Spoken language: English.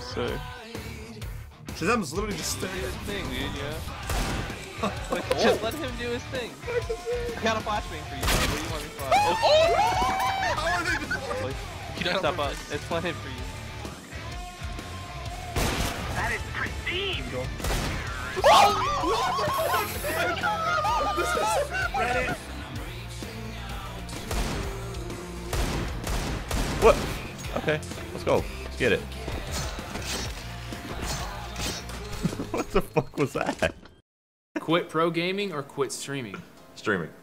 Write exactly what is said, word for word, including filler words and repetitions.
sick. Shazam's literally just staring at his thing, dude, yeah. Like, just let him do his thing. I got a flashbang for you, bro. What do you want me to flash? Oh! How are they just like, you don't stop us. It's planted for you. That is pristine! Oh! What the fuck? This is Reddit. What? Okay, let's go. Let's get it. What the fuck was that? Quit pro gaming or quit streaming? Streaming.